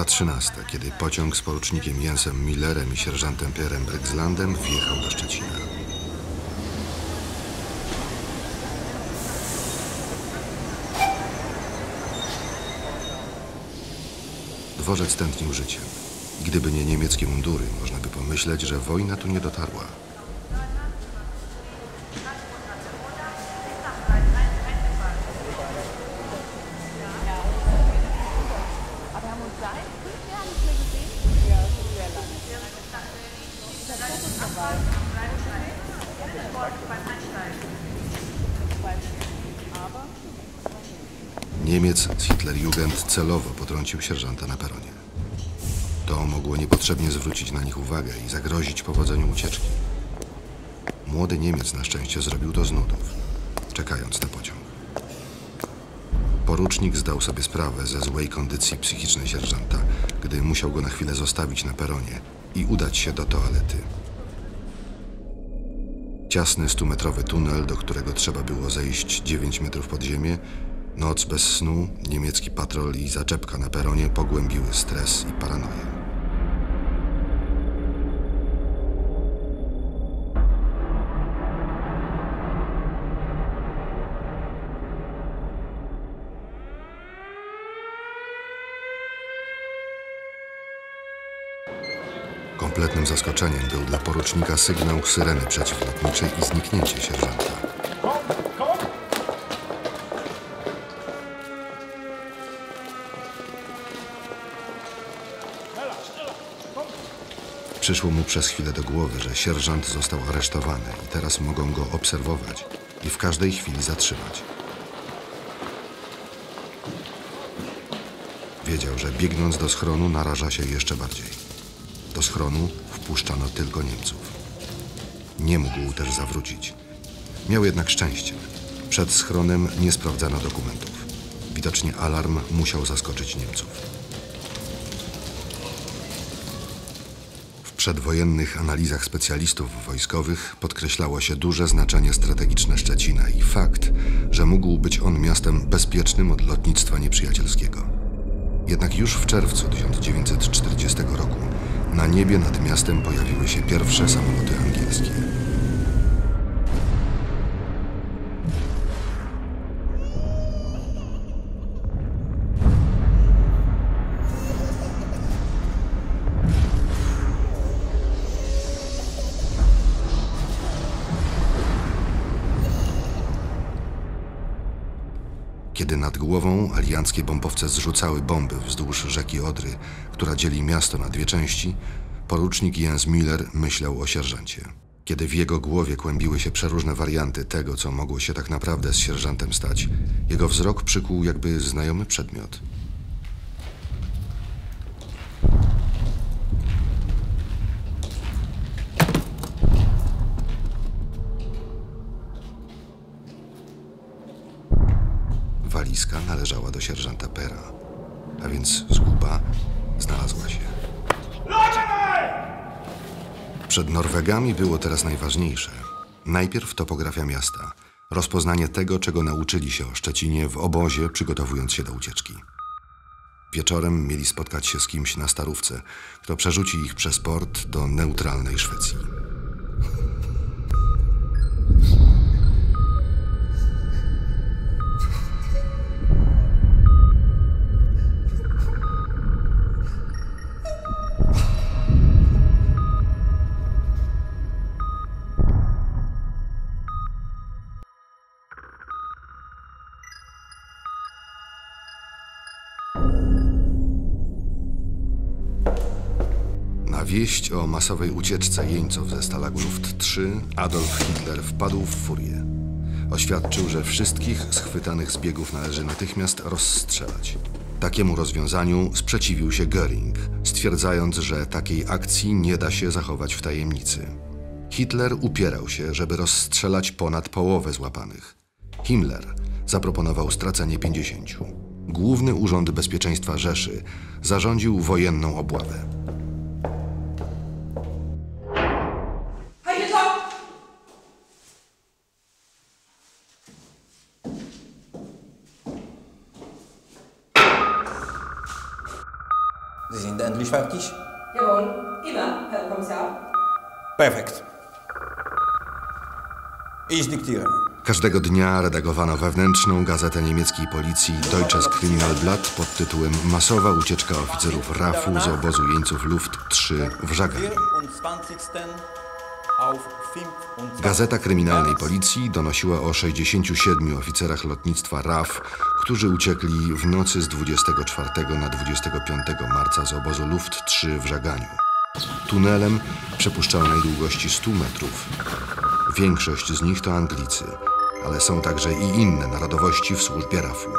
minęła 13, kiedy pociąg z porucznikiem Jensem Müllerem i sierżantem Perem Bergslandem wjechał do Szczecina. Dworzec tętnił życiem. Gdyby nie niemieckie mundury, można by pomyśleć, że wojna tu nie dotarła. Niemiec z Hitlerjugend celowo potrącił sierżanta na peronie. To mogło niepotrzebnie zwrócić na nich uwagę i zagrozić powodzeniu ucieczki. Młody Niemiec na szczęście zrobił to z nudów, czekając na pociąg. Porucznik zdał sobie sprawę ze złej kondycji psychicznej sierżanta, gdy musiał go na chwilę zostawić na peronie i udać się do toalety. Ciasny 100-metrowy tunel, do którego trzeba było zejść 9 metrów pod ziemię, noc bez snu, niemiecki patrol i zaczepka na peronie pogłębiły stres i paranoję. Kompletnym zaskoczeniem był dla porucznika sygnał syreny przeciwlotniczej i zniknięcie sierżanta. Przyszło mu przez chwilę do głowy, że sierżant został aresztowany i teraz mogą go obserwować i w każdej chwili zatrzymać. Wiedział, że biegnąc do schronu naraża się jeszcze bardziej. Do schronu wpuszczano tylko Niemców. Nie mógł też zawrócić. Miał jednak szczęście. Przed schronem nie sprawdzano dokumentów. Widocznie alarm musiał zaskoczyć Niemców. W przedwojennych analizach specjalistów wojskowych podkreślało się duże znaczenie strategiczne Szczecina i fakt, że mógł być on miastem bezpiecznym od lotnictwa nieprzyjacielskiego. Jednak już w czerwcu 1940 roku na niebie nad miastem pojawiły się pierwsze samoloty angielskie. Kiedy nad głową alianckie bombowce zrzucały bomby wzdłuż rzeki Odry, która dzieli miasto na dwie części, porucznik Jens Müller myślał o sierżancie. Kiedy w jego głowie kłębiły się przeróżne warianty tego, co mogło się tak naprawdę z sierżantem stać, jego wzrok przykuł jakby znajomy przedmiot. Walizka należała do sierżanta Pera, a więc zguba znalazła się. Przed Norwegami było teraz najważniejsze. Najpierw topografia miasta, rozpoznanie tego, czego nauczyli się o Szczecinie w obozie, przygotowując się do ucieczki. Wieczorem mieli spotkać się z kimś na starówce, kto przerzuci ich przez port do neutralnej Szwecji. Wieść o masowej ucieczce jeńców ze Stalagu Luft III Adolf Hitler wpadł w furię. Oświadczył, że wszystkich schwytanych zbiegów należy natychmiast rozstrzelać. Takiemu rozwiązaniu sprzeciwił się Göring, stwierdzając, że takiej akcji nie da się zachować w tajemnicy. Hitler upierał się, żeby rozstrzelać ponad połowę złapanych. Himmler zaproponował stracenie 50. Główny Urząd Bezpieczeństwa Rzeszy zarządził wojenną obławę. Englisch fertig? Jawohl, immer, Herr Kommissar. Perfekt. Ich dyktiere. Każdego dnia redagowano wewnętrzną gazetę niemieckiej policji Deutsches Kriminalblatt pod tytułem Masowa ucieczka oficerów RAF-u z obozu jeńców Luft III w Żagań. Gazeta Kryminalnej Policji donosiła o 67 oficerach lotnictwa RAF, którzy uciekli w nocy z 24 na 25 marca z obozu Luft III w Żaganiu. Tunelem przepuszczalnej długości 100 metrów. Większość z nich to Anglicy, ale są także i inne narodowości w służbie RAF-u.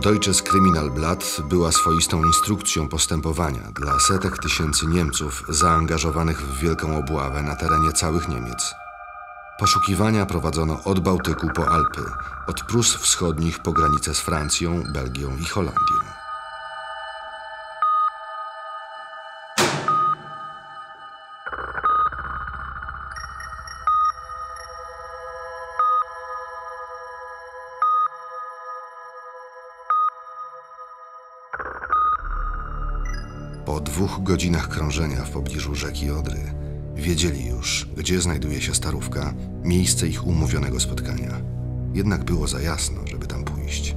Deutsches Kriminalblatt była swoistą instrukcją postępowania dla setek tysięcy Niemców zaangażowanych w wielką obławę na terenie całych Niemiec. Poszukiwania prowadzono od Bałtyku po Alpy, od Prus Wschodnich po granice z Francją, Belgią i Holandią. Po 2 godzinach krążenia w pobliżu rzeki Odry wiedzieli już, gdzie znajduje się starówka, miejsce ich umówionego spotkania. Jednak było za jasno, żeby tam pójść.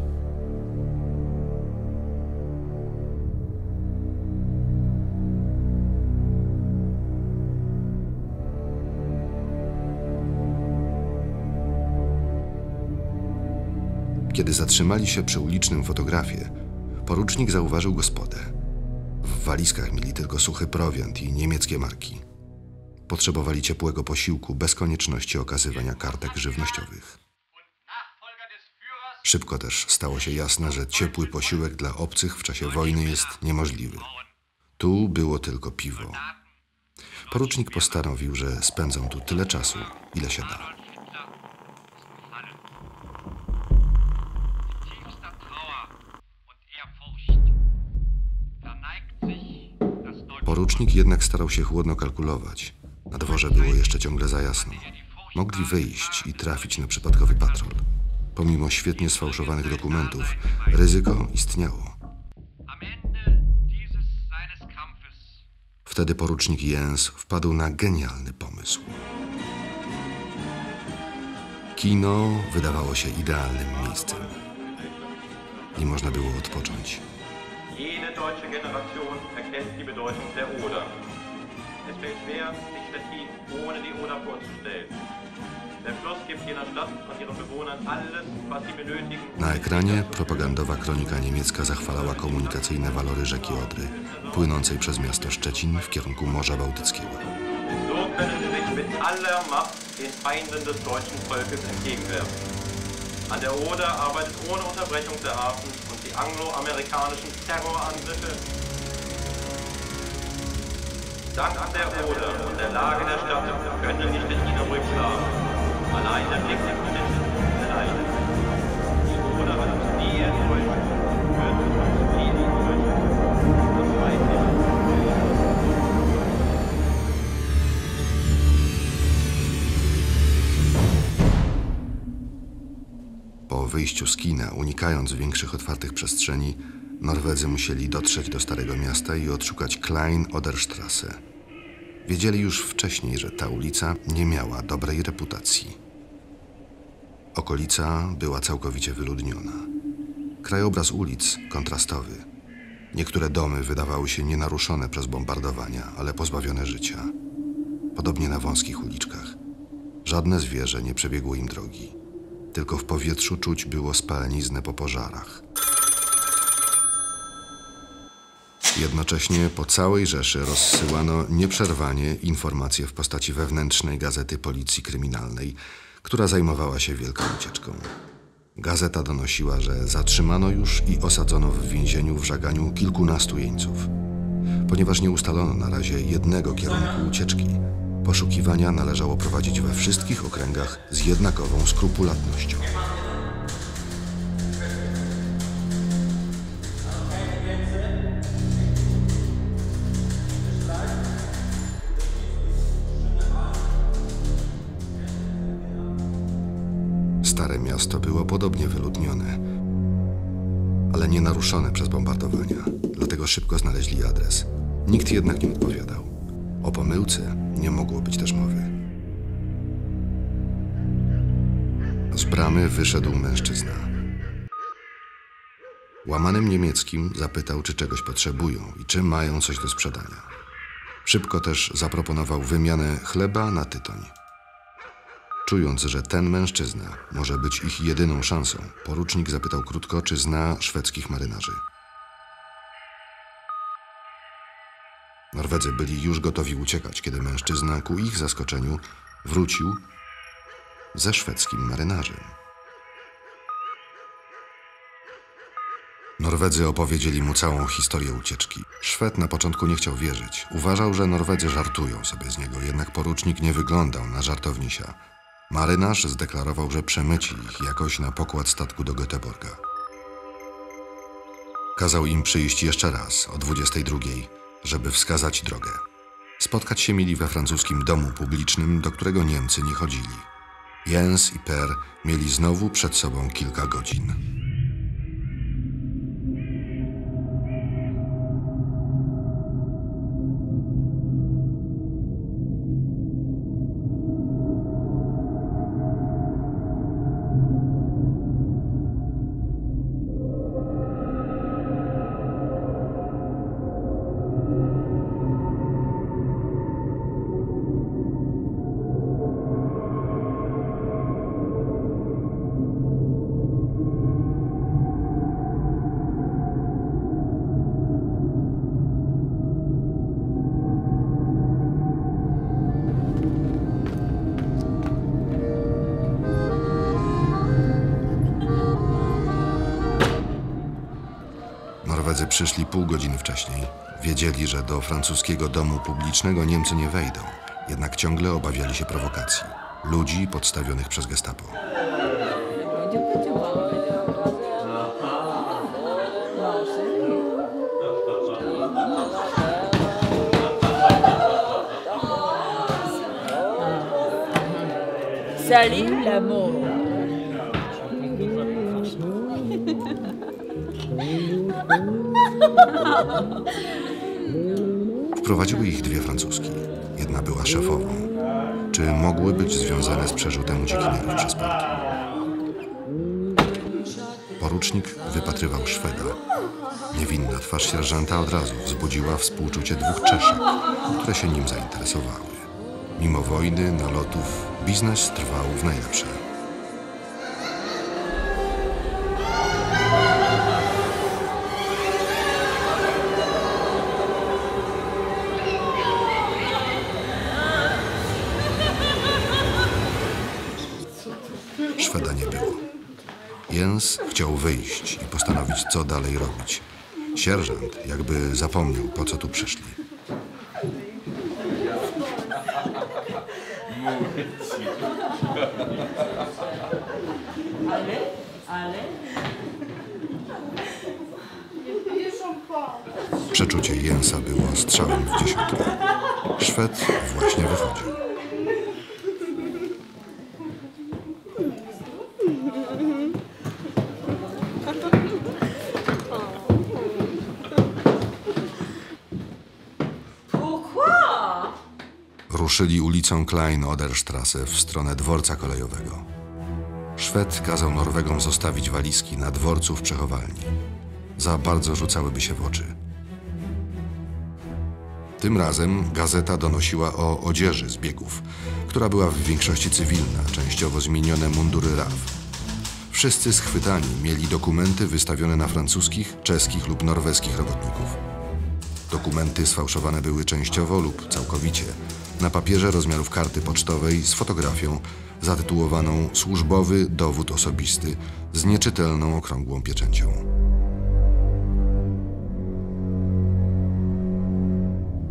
Kiedy zatrzymali się przy ulicznym fotografie, porucznik zauważył gospodę. W walizkach mieli tylko suchy prowiant i niemieckie marki. Potrzebowali ciepłego posiłku bez konieczności okazywania kartek żywnościowych. Szybko też stało się jasne, że ciepły posiłek dla obcych w czasie wojny jest niemożliwy. Tu było tylko piwo. Porucznik postanowił, że spędzą tu tyle czasu, ile się da. Porucznik jednak starał się chłodno kalkulować. Na dworze było jeszcze ciągle za jasno. Mogli wyjść i trafić na przypadkowy patrol. Pomimo świetnie sfałszowanych dokumentów, ryzyko istniało. Wtedy porucznik Jens wpadł na genialny pomysł. Kino wydawało się idealnym miejscem. I można było odpocząć. Jede deutsche Generation erkennt die Bedeutung der Oder. Es fällt schwer, sich Stettin ohne die Oder vorzustellen. Der Fluss gibt jener Stadt und ihren Bewohnern alles, was sie benötigen. Na ekranie propagandowa kronika niemiecka zachwalała komunikacyjne walory rzeki Odry, płynącej przez miasto Szczecin w kierunku Morza Bałtyckiego. So können sie sich mit aller Macht den Feinden des deutschen Volkes entgegenwerfen. An der Oder arbeitet ohne Unterbrechung der Hafen und die angloamerikanischen Terrorangriffe. Dank an der Oder und der Lage der Stadt können sich die Kinder ruhig schlafen. Allein der Blick der Menschen allein. Die Oder wird uns nie enttäuschen. Wird uns nie enttäuschen. Das weiß ich. Po wyjściu z kina, unikając większych otwartych przestrzeni, Norwedzy musieli dotrzeć do Starego Miasta i odszukać Klein-Oderstrasse. Wiedzieli już wcześniej, że ta ulica nie miała dobrej reputacji. Okolica była całkowicie wyludniona. Krajobraz ulic kontrastowy. Niektóre domy wydawały się nienaruszone przez bombardowania, ale pozbawione życia. Podobnie na wąskich uliczkach. Żadne zwierzę nie przebiegło im drogi. Tylko w powietrzu czuć było spaleniznę po pożarach. Jednocześnie po całej Rzeszy rozsyłano nieprzerwanie informacje w postaci wewnętrznej Gazety Policji Kryminalnej, która zajmowała się wielką ucieczką. Gazeta donosiła, że zatrzymano już i osadzono w więzieniu w Żaganiu kilkunastu jeńców. Ponieważ nie ustalono na razie jednego kierunku ucieczki, poszukiwania należało prowadzić we wszystkich okręgach z jednakową skrupulatnością. Stare Miasto było podobnie wyludnione, ale ale nienaruszone przez bombardowania, dlatego szybko znaleźli adres. Nikt jednak nie odpowiadał. O pomyłce nie mogło być też mowy. Z bramy wyszedł mężczyzna. Łamanym niemieckim zapytał, czy czegoś potrzebują i czy mają coś do sprzedania. Szybko też zaproponował wymianę chleba na tytoń. Czując, że ten mężczyzna może być ich jedyną szansą, porucznik zapytał krótko, czy zna szwedzkich marynarzy. Norwedzy byli już gotowi uciekać, kiedy mężczyzna ku ich zaskoczeniu wrócił ze szwedzkim marynarzem. Norwedzy opowiedzieli mu całą historię ucieczki. Szwed na początku nie chciał wierzyć. Uważał, że Norwedzy żartują sobie z niego, jednak porucznik nie wyglądał na żartownisia. Marynarz zdeklarował, że przemyci ich jakoś na pokład statku do Göteborga. Kazał im przyjść jeszcze raz o 22, żeby wskazać drogę. Spotkać się mieli we francuskim domu publicznym, do którego Niemcy nie chodzili. Jens i Per mieli znowu przed sobą kilka godzin. Przyszli pół godziny wcześniej. Wiedzieli, że do francuskiego domu publicznego Niemcy nie wejdą, jednak ciągle obawiali się prowokacji. Ludzi podstawionych przez gestapo. Salut l'amour. Wprowadziły ich dwie Francuski. Jedna była szefową. Czy mogły być związane z przerzutem uciekinierów przez Polki? Porucznik wypatrywał Szweda. Niewinna twarz sierżanta od razu wzbudziła współczucie dwóch Czeszek, które się nim zainteresowały. Mimo wojny, nalotów, biznes trwał w najlepsze. Jens chciał wyjść i postanowić, co dalej robić. Sierżant jakby zapomniał, po co tu przyszli. Przeczucie Jensa było strzałem w dziesiątkę. Szwed właśnie wychodził. Ruszyli ulicą Klein-Oderstrasse w stronę dworca kolejowego. Szwed kazał Norwegom zostawić walizki na dworcu w przechowalni. Za bardzo rzucałyby się w oczy. Tym razem gazeta donosiła o odzieży zbiegów, która była w większości cywilna, częściowo zmienione mundury RAF. Wszyscy schwytani mieli dokumenty wystawione na francuskich, czeskich lub norweskich robotników. Dokumenty sfałszowane były częściowo lub całkowicie na papierze rozmiarów karty pocztowej z fotografią zatytułowaną Służbowy dowód osobisty z nieczytelną okrągłą pieczęcią.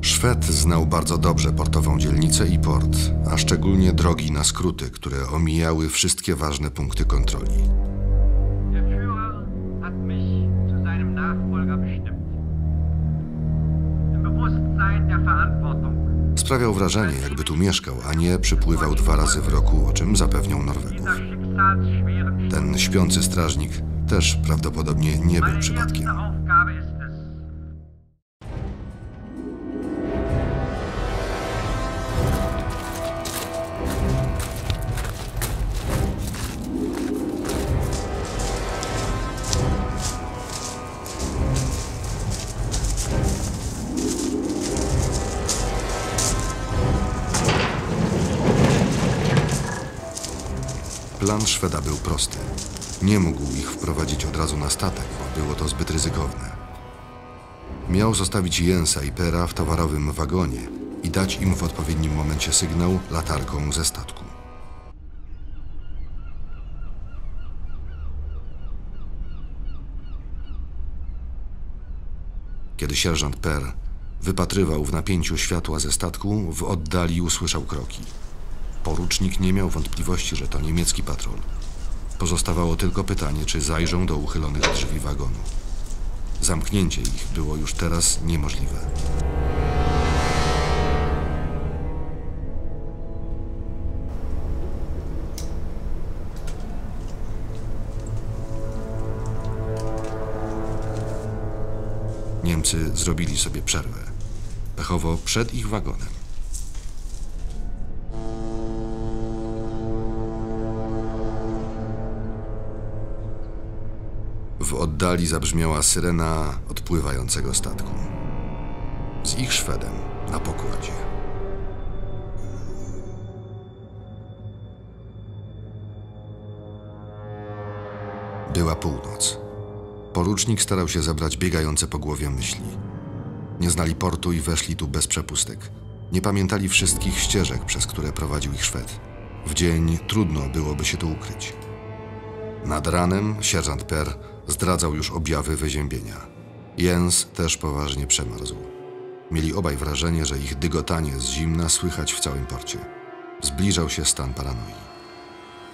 Szwed znał bardzo dobrze portową dzielnicę i port, a szczególnie drogi na skróty, które omijały wszystkie ważne punkty kontroli. Sprawiał wrażenie, jakby tu mieszkał, a nie przypływał dwa razy w roku, o czym zapewniał Norwegów. Ten śpiący strażnik też prawdopodobnie nie był przypadkiem. Plan Szweda był prosty. Nie mógł ich wprowadzić od razu na statek, bo było to zbyt ryzykowne. Miał zostawić Jensa i Pera w towarowym wagonie i dać im w odpowiednim momencie sygnał latarką ze statku. Kiedy sierżant Per wypatrywał w napięciu światła ze statku, w oddali usłyszał kroki. Porucznik nie miał wątpliwości, że to niemiecki patrol. Pozostawało tylko pytanie, czy zajrzą do uchylonych drzwi wagonu. Zamknięcie ich było już teraz niemożliwe. Niemcy zrobili sobie przerwę. Pechowo przed ich wagonem. W oddali zabrzmiała syrena odpływającego statku. Z ich Szwedem na pokładzie. Była północ. Porucznik starał się zebrać biegające po głowie myśli. Nie znali portu i weszli tu bez przepustek. Nie pamiętali wszystkich ścieżek, przez które prowadził ich Szwed. W dzień trudno byłoby się tu ukryć. Nad ranem sierżant Per zdradzał już objawy wyziębienia. Jens też poważnie przemarzł. Mieli obaj wrażenie, że ich dygotanie z zimna słychać w całym porcie. Zbliżał się stan paranoi.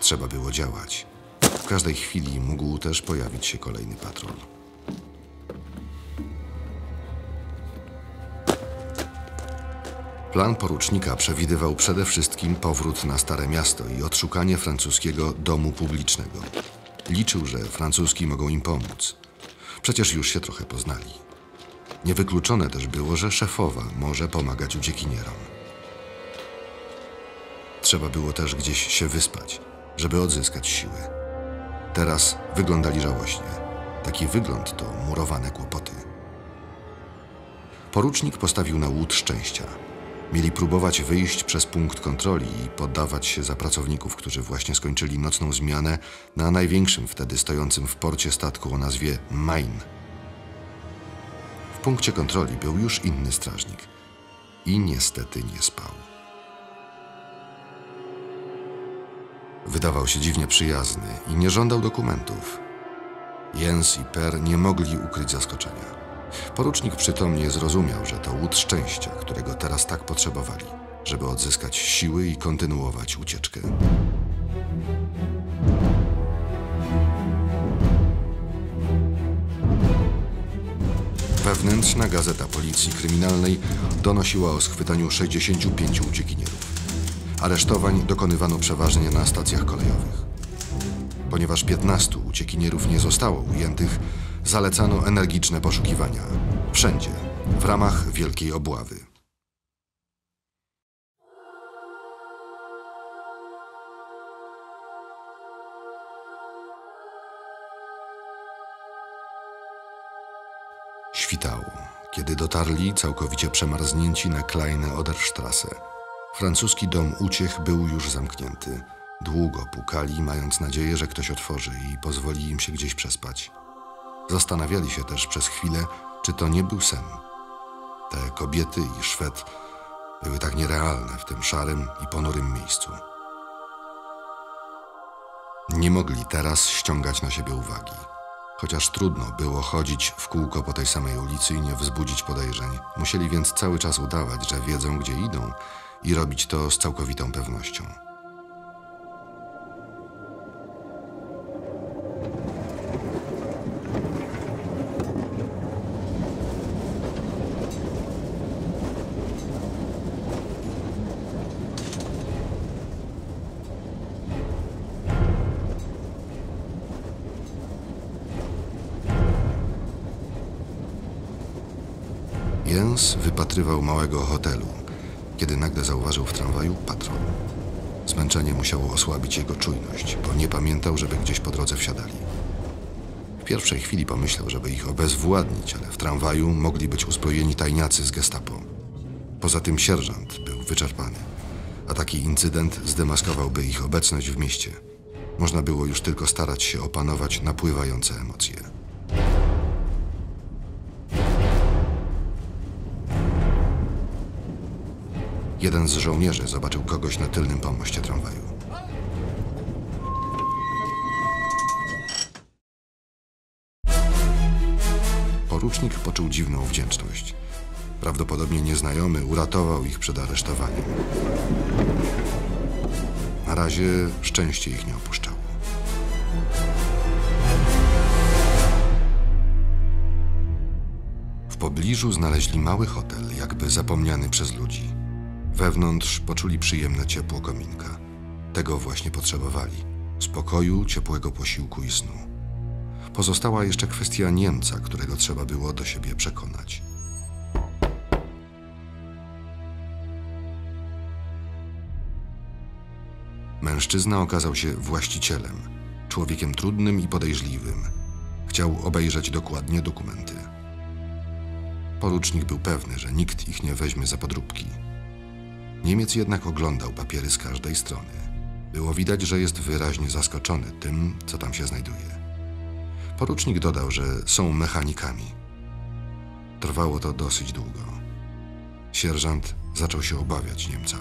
Trzeba było działać. W każdej chwili mógł też pojawić się kolejny patrol. Plan porucznika przewidywał przede wszystkim powrót na Stare Miasto i odszukanie francuskiego domu publicznego. Liczył, że francuski mogą im pomóc. Przecież już się trochę poznali. Niewykluczone też było, że szefowa może pomagać uciekinierom. Trzeba było też gdzieś się wyspać, żeby odzyskać siły. Teraz wyglądali żałośnie. Taki wygląd to murowane kłopoty. Porucznik postawił na łód szczęścia. Mieli próbować wyjść przez punkt kontroli i poddawać się za pracowników, którzy właśnie skończyli nocną zmianę na największym wtedy stojącym w porcie statku o nazwie Main. W punkcie kontroli był już inny strażnik i niestety nie spał. Wydawał się dziwnie przyjazny i nie żądał dokumentów. Jens i Per nie mogli ukryć zaskoczenia. Porucznik przytomnie zrozumiał, że to łód szczęścia, którego teraz tak potrzebowali, żeby odzyskać siły i kontynuować ucieczkę. Wewnętrzna gazeta Policji Kryminalnej donosiła o schwytaniu 65 uciekinierów. Aresztowań dokonywano przeważnie na stacjach kolejowych. Ponieważ 15 uciekinierów nie zostało ujętych, zalecano energiczne poszukiwania. Wszędzie, w ramach wielkiej obławy. Świtało, kiedy dotarli całkowicie przemarznięci na Klein-Oderstrasse. Francuski dom uciech był już zamknięty. Długo pukali, mając nadzieję, że ktoś otworzy i pozwoli im się gdzieś przespać. Zastanawiali się też przez chwilę, czy to nie był sen. Te kobiety i Szwed były tak nierealne w tym szarym i ponurym miejscu. Nie mogli teraz ściągać na siebie uwagi. Chociaż trudno było chodzić w kółko po tej samej ulicy i nie wzbudzić podejrzeń. Musieli więc cały czas udawać, że wiedzą, gdzie idą i robić to z całkowitą pewnością. Mus wypatrywał małego hotelu, kiedy nagle zauważył w tramwaju patrol. Zmęczenie musiało osłabić jego czujność, bo nie pamiętał, żeby gdzieś po drodze wsiadali. W pierwszej chwili pomyślał, żeby ich obezwładnić, ale w tramwaju mogli być uzbrojeni tajniacy z Gestapo. Poza tym sierżant był wyczerpany, a taki incydent zdemaskowałby ich obecność w mieście. Można było już tylko starać się opanować napływające emocje. Jeden z żołnierzy zobaczył kogoś na tylnym pomoście tramwaju. Porucznik poczuł dziwną wdzięczność. Prawdopodobnie nieznajomy uratował ich przed aresztowaniem. Na razie szczęście ich nie opuszczało. W pobliżu znaleźli mały hotel, jakby zapomniany przez ludzi. Wewnątrz poczuli przyjemne ciepło kominka. Tego właśnie potrzebowali. Spokoju, ciepłego posiłku i snu. Pozostała jeszcze kwestia Niemca, którego trzeba było do siebie przekonać. Mężczyzna okazał się właścicielem, człowiekiem trudnym i podejrzliwym. Chciał obejrzeć dokładnie dokumenty. Porucznik był pewny, że nikt ich nie weźmie za podróbki. Niemiec jednak oglądał papiery z każdej strony. Było widać, że jest wyraźnie zaskoczony tym, co tam się znajduje. Porucznik dodał, że są mechanikami. Trwało to dosyć długo. Sierżant zaczął się obawiać Niemca.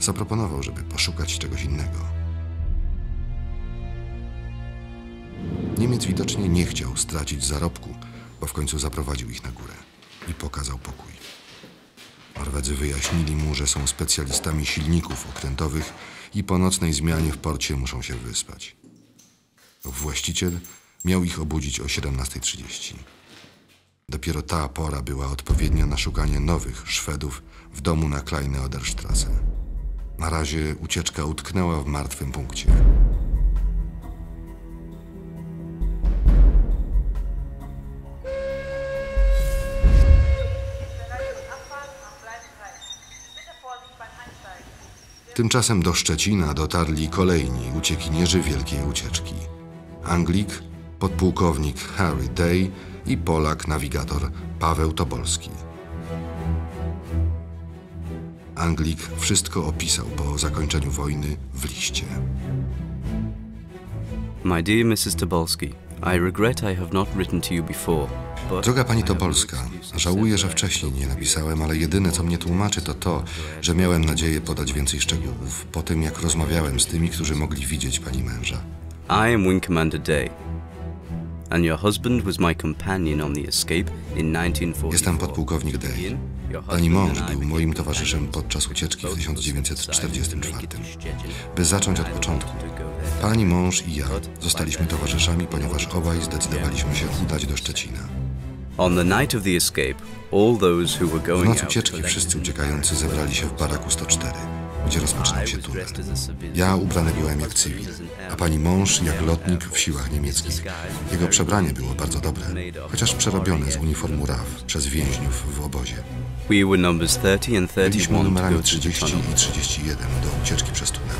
Zaproponował, żeby poszukać czegoś innego. Niemiec widocznie nie chciał stracić zarobku, bo w końcu zaprowadził ich na górę i pokazał pokój. Norwedzy wyjaśnili mu, że są specjalistami silników okrętowych i po nocnej zmianie w porcie muszą się wyspać. Właściciel miał ich obudzić o 17:30. Dopiero ta pora była odpowiednia na szukanie nowych Szwedów w domu na Klein-Oderstrasse. Na razie ucieczka utknęła w martwym punkcie. Tymczasem do Szczecina dotarli kolejni uciekinierzy wielkiej ucieczki. Anglik, podpułkownik Harry Day i Polak nawigator Paweł Tobolski. Anglik wszystko opisał po zakończeniu wojny w liście. My dear Mrs. Tobolski, I regret I have not written to you before. Droga pani Tobolska, żałuję, że wcześniej nie napisałem, ale jedyne, co mnie tłumaczy, to to, że miałem nadzieję podać więcej szczegółów po tym, jak rozmawiałem z tymi, którzy mogli widzieć pani męża. I am Wing Commander Day. And your husband was my companion on the escape in 1944. Jestem podpułkownik Day. Pani mąż był moim towarzyszem podczas ucieczki w 1944. By zacząć od początku. Pani mąż i ja zostaliśmy towarzyszami, ponieważ obaj zdecydowaliśmy się udać do Szczecina. W noc ucieczki wszyscy uciekający zebrali się w baraku 104, gdzie rozpoczynał się tunel. Ja ubrany byłem jak cywil, a pani mąż jak lotnik w siłach niemieckich. Jego przebranie było bardzo dobre, chociaż przerobione z uniformu RAF przez więźniów w obozie. Byliśmy numerami 30 i 31 do ucieczki przez tunel.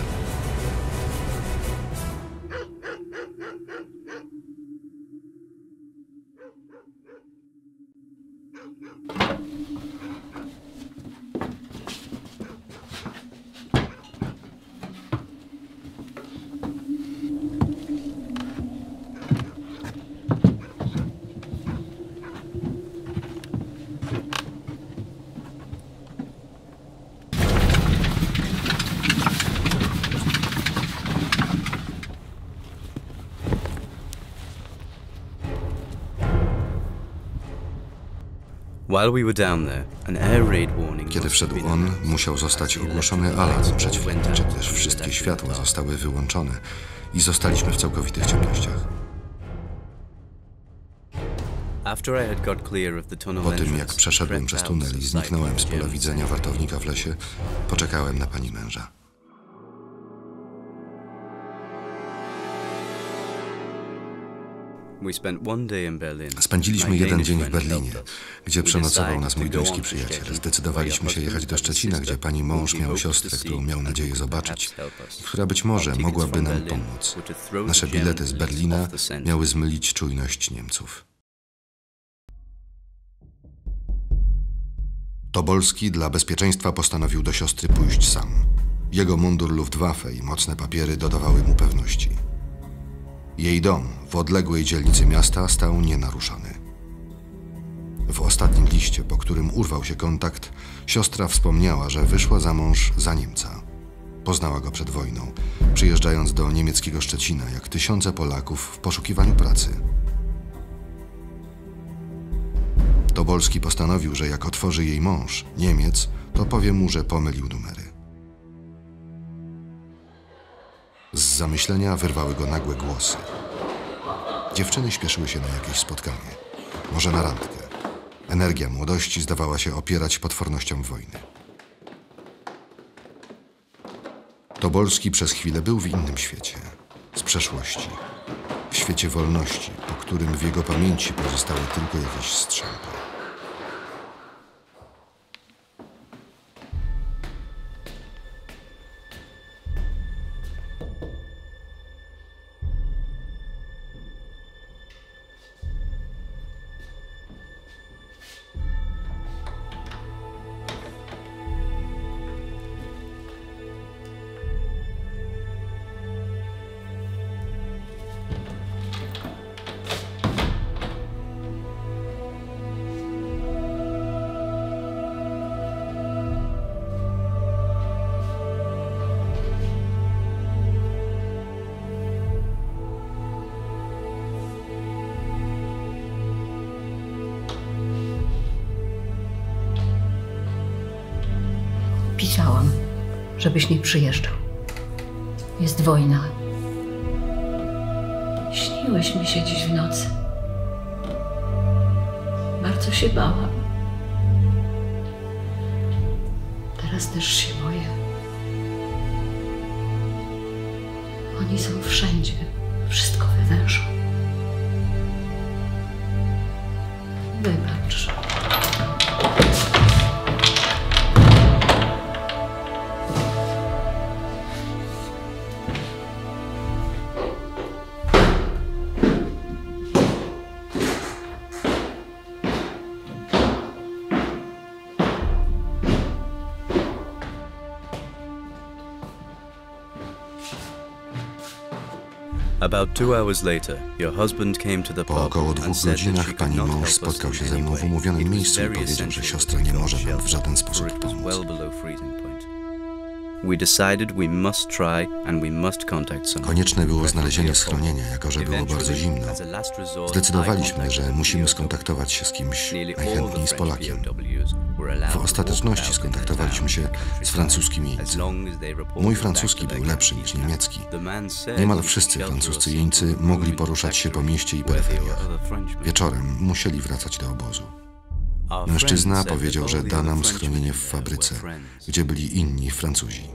Kiedy wszedł on, musiał zostać ogłoszony alarm przeciwlotniczy, gdyż wszystkie światła zostały wyłączone i zostaliśmy w całkowitych ciemnościach. Po tym, jak przeszedłem przez tunel i zniknąłem z pola widzenia wartownika w lesie, poczekałem na pani męża. Spędziliśmy jeden dzień w Berlinie, gdzie przenocował nas mój duński przyjaciel. Zdecydowaliśmy się jechać do Szczecina, gdzie pani mąż miał siostrę, którą miał nadzieję zobaczyć, która być może mogłaby nam pomóc. Nasze bilety z Berlina miały zmylić czujność Niemców. Tobolski dla bezpieczeństwa postanowił do siostry pójść sam. Jego mundur Luftwaffe i mocne papiery dodawały mu pewności. Jej dom w odległej dzielnicy miasta stał nienaruszony. W ostatnim liście, po którym urwał się kontakt, siostra wspomniała, że wyszła za mąż za Niemca. Poznała go przed wojną, przyjeżdżając do niemieckiego Szczecina, jak tysiące Polaków w poszukiwaniu pracy. Tobolski postanowił, że jak otworzy jej mąż, Niemiec, to powie mu, że pomylił numery. Z zamyślenia wyrwały go nagłe głosy. Dziewczyny śpieszyły się na jakieś spotkanie, może na randkę. Energia młodości zdawała się opierać potwornościom wojny. Tobolski przez chwilę był w innym świecie, z przeszłości. W świecie wolności, po którym w jego pamięci pozostały tylko jakieś strzępy. Chciałam, żebyś nie przyjeżdżał. Jest wojna. Śniłeś mi się dziś w nocy. Bardzo się bałam. Teraz też się boję. Oni są wszędzie. Wszystko wywężą. Wybacz. Po około 2 godzinach pani mąż spotkał się ze mną w umówionym miejscu i powiedział, że siostra nie może nam w żaden sposób pomóc. Konieczne było znalezienie schronienia, jako że było bardzo zimno. Zdecydowaliśmy, że musimy skontaktować się z kimś, najchętniej z Polakiem. W ostateczności skontaktowaliśmy się z francuskim jeńcem. Mój francuski był lepszy niż niemiecki. Niemal wszyscy francuscy jeńcy mogli poruszać się po mieście i peryferiach. Wieczorem musieli wracać do obozu. Mężczyzna powiedział, że da nam schronienie w fabryce, gdzie byli inni Francuzi.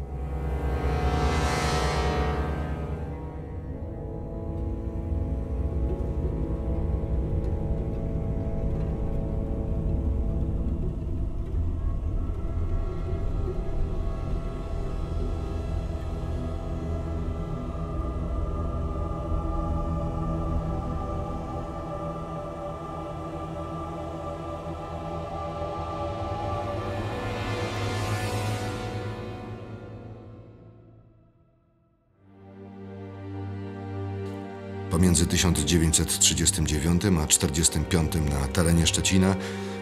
Między 1939 a 1945 na terenie Szczecina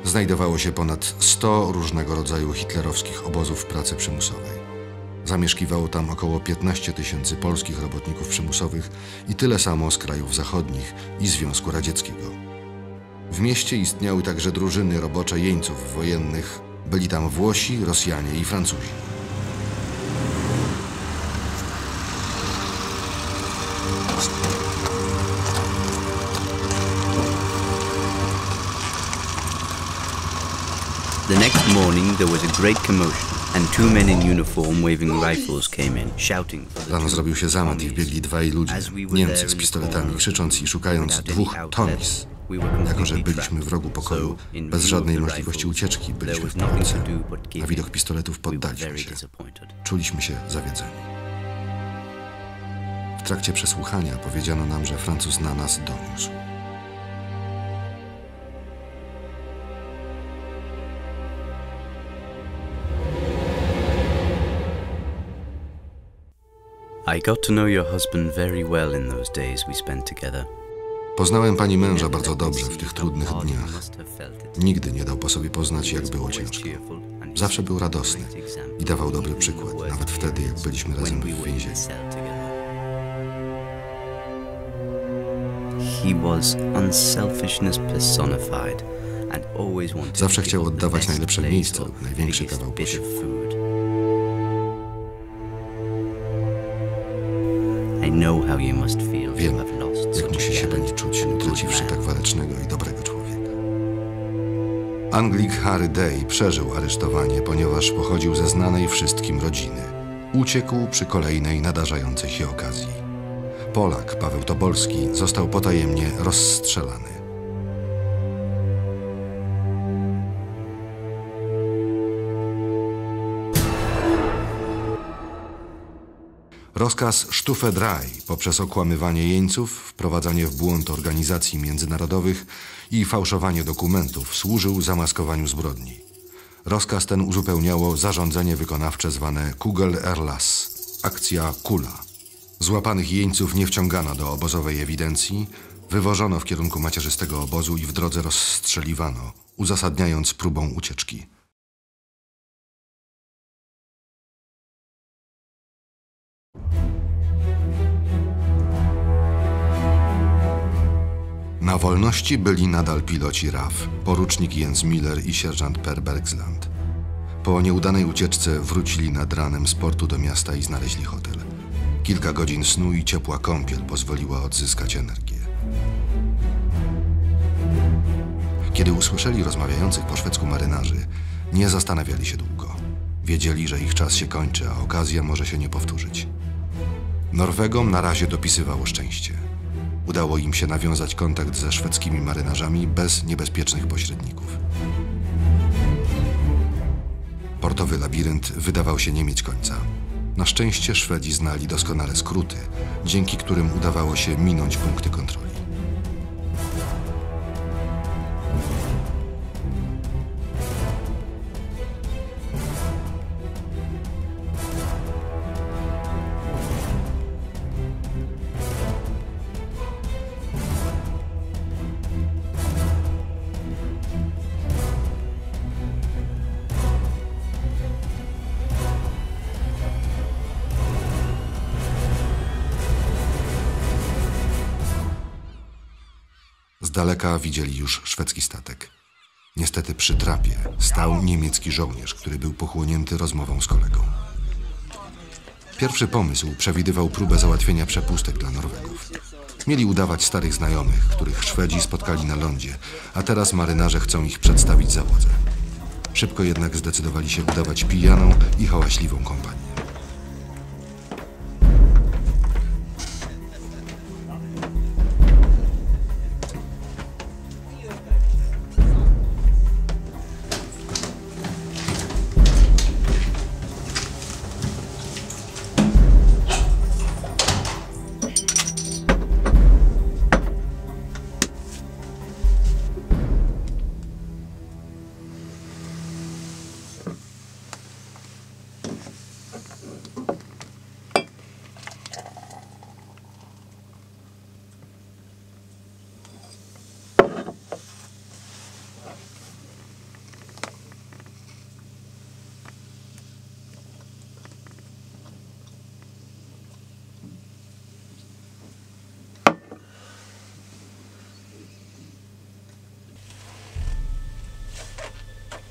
znajdowało się ponad 100 różnego rodzaju hitlerowskich obozów pracy przymusowej. Zamieszkiwało tam około 15 000 polskich robotników przymusowych i tyle samo z krajów zachodnich i Związku Radzieckiego. W mieście istniały także drużyny robocze jeńców wojennych. Byli tam Włosi, Rosjanie i Francuzi. The next morning there was a great commotion. and two men in uniform waving rifles came in, shouting. Rano zrobił się zamach i wbiegli dwaj ludzie, Niemcy z pistoletami, krzycząc i szukając dwóch Tommys. Jako że byliśmy w rogu pokoju, bez żadnej możliwości ucieczki, byliśmy w pomocy. Na widok pistoletów poddaliśmy się. Czuliśmy się zawiedzeni. W trakcie przesłuchania powiedziano nam, że Francuz na nas doniósł. I got to know your husband very well in those days we spent together. Poznałem pani męża bardzo dobrze w tych trudnych dniach. Nigdy nie dał po sobie poznać, jak było ciężko. Zawsze był radosny i dawał dobry przykład, nawet wtedy, jak byliśmy razem w więzieniu. Zawsze chciał oddawać najlepsze miejsce lub największy kawał posiłku. Wiem, jak musi się pani czuć, utraciwszy tak walecznego i dobrego człowieka. Anglik Harry Day przeżył aresztowanie, ponieważ pochodził ze znanej wszystkim rodziny. Uciekł przy kolejnej nadarzającej się okazji. Polak Paweł Tobolski został potajemnie rozstrzelany. Rozkaz Stufe Drei poprzez okłamywanie jeńców, wprowadzanie w błąd organizacji międzynarodowych i fałszowanie dokumentów służył zamaskowaniu zbrodni. Rozkaz ten uzupełniało zarządzenie wykonawcze zwane Kugel Erlas, akcja Kula. Złapanych jeńców nie wciągano do obozowej ewidencji, wywożono w kierunku macierzystego obozu i w drodze rozstrzeliwano, uzasadniając próbą ucieczki. Na wolności byli nadal piloci RAF, porucznik Jens Müller i sierżant Per Bergsland. Po nieudanej ucieczce wrócili nad ranem z portu do miasta i znaleźli hotel. Kilka godzin snu i ciepła kąpiel pozwoliła odzyskać energię. Kiedy usłyszeli rozmawiających po szwedzku marynarzy, nie zastanawiali się długo. Wiedzieli, że ich czas się kończy, a okazja może się nie powtórzyć. Norwegom na razie dopisywało szczęście. Udało im się nawiązać kontakt ze szwedzkimi marynarzami bez niebezpiecznych pośredników. Portowy labirynt wydawał się nie mieć końca. Na szczęście Szwedzi znali doskonale skróty, dzięki którym udawało się minąć punkty kontroli. Z daleka widzieli już szwedzki statek. Niestety przy trapie stał niemiecki żołnierz, który był pochłonięty rozmową z kolegą. Pierwszy pomysł przewidywał próbę załatwienia przepustek dla Norwegów. Mieli udawać starych znajomych, których Szwedzi spotkali na lądzie, a teraz marynarze chcą ich przedstawić załodze. Szybko jednak zdecydowali się udawać pijaną i hałaśliwą kompanię.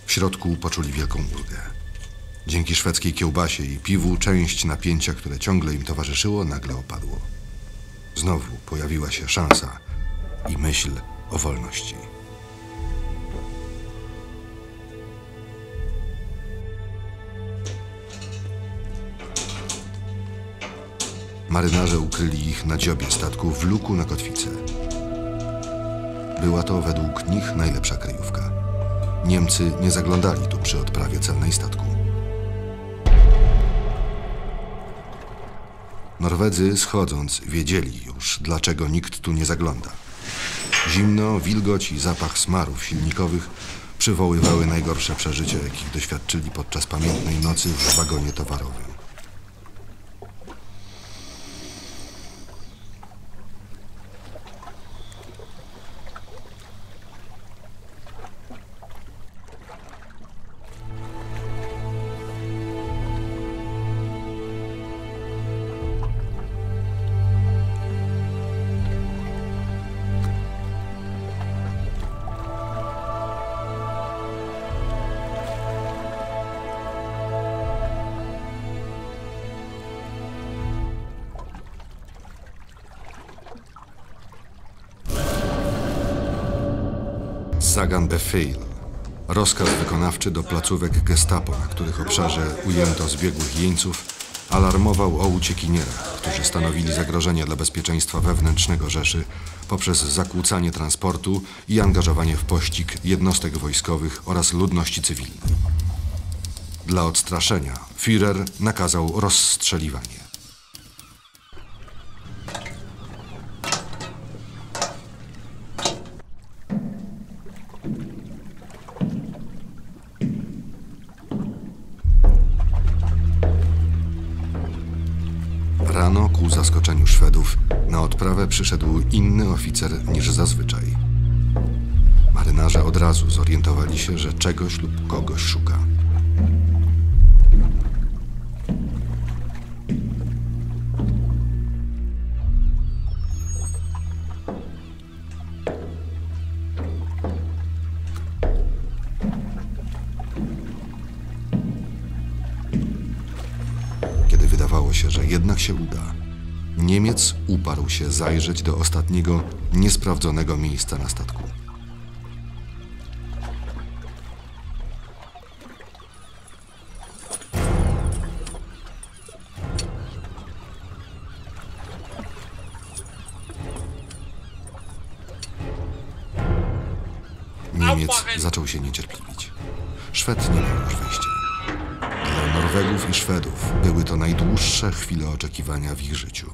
W środku poczuli wielką ulgę. Dzięki szwedzkiej kiełbasie i piwu część napięcia, które ciągle im towarzyszyło, nagle opadło. Znowu pojawiła się szansa i myśl o wolności. Marynarze ukryli ich na dziobie statku w luku na kotwicę. Była to według nich najlepsza kryjówka. Niemcy nie zaglądali tu przy odprawie celnej statku. Norwedzy, schodząc, wiedzieli już, dlaczego nikt tu nie zagląda. Zimno, wilgoć i zapach smarów silnikowych przywoływały najgorsze przeżycia, jakich doświadczyli podczas pamiętnej nocy w wagonie towarowym. Befehl, rozkaz wykonawczy do placówek gestapo, na których obszarze ujęto zbiegłych jeńców, alarmował o uciekinierach, którzy stanowili zagrożenie dla bezpieczeństwa wewnętrznego Rzeszy poprzez zakłócanie transportu i angażowanie w pościg jednostek wojskowych oraz ludności cywilnej. Dla odstraszenia Führer nakazał rozstrzeliwanie. Przyszedł inny oficer niż zazwyczaj. Marynarze od razu zorientowali się, że czegoś lub kogoś szuka. Kiedy wydawało się, że jednak się uda, Niemiec uparł się zajrzeć do ostatniego, niesprawdzonego miejsca na statku. Niemiec zaczął się niecierpliwić. Szwed nie miał już wyjścia. Dla Norwegów i Szwedów były to najdłuższe chwile oczekiwania w ich życiu.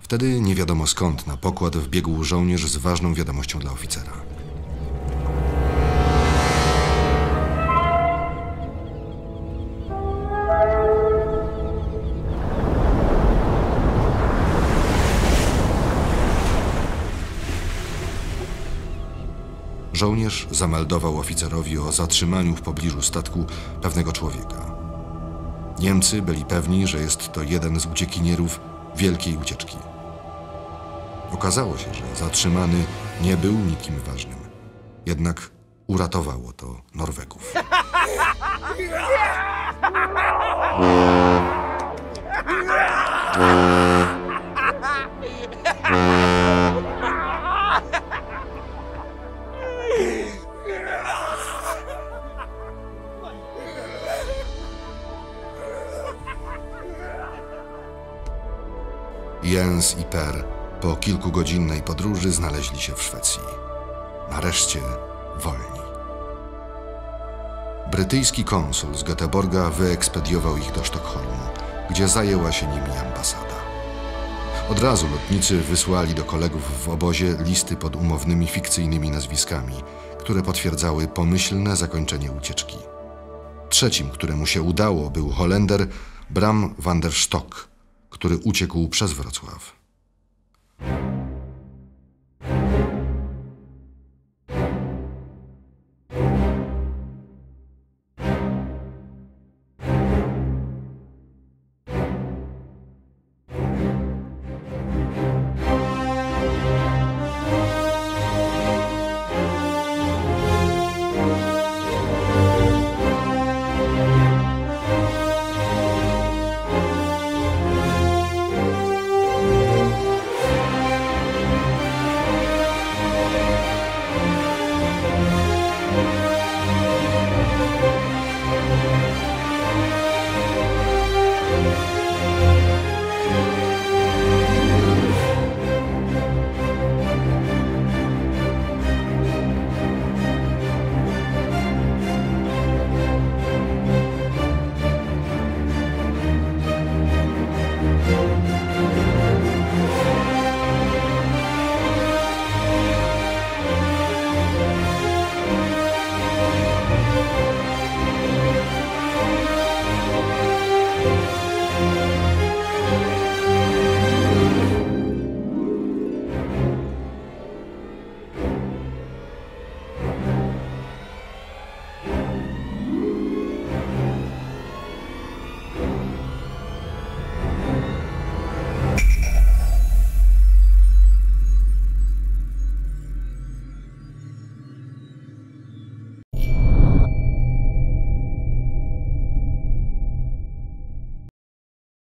Wtedy nie wiadomo skąd na pokład wbiegł żołnierz z ważną wiadomością dla oficera. Żołnierz zameldował oficerowi o zatrzymaniu w pobliżu statku pewnego człowieka. Niemcy byli pewni, że jest to jeden z uciekinierów wielkiej ucieczki. Okazało się, że zatrzymany nie był nikim ważnym. Jednak uratowało to Norwegów. Jens i Per po kilkugodzinnej podróży znaleźli się w Szwecji. Nareszcie wolni. Brytyjski konsul z Göteborga wyekspediował ich do Sztokholmu, gdzie zajęła się nimi ambasada. Od razu lotnicy wysłali do kolegów w obozie listy pod umownymi fikcyjnymi nazwiskami, które potwierdzały pomyślne zakończenie ucieczki. Trzecim, któremu się udało, był Holender Bram van der Stok, który uciekł przez Wrocław.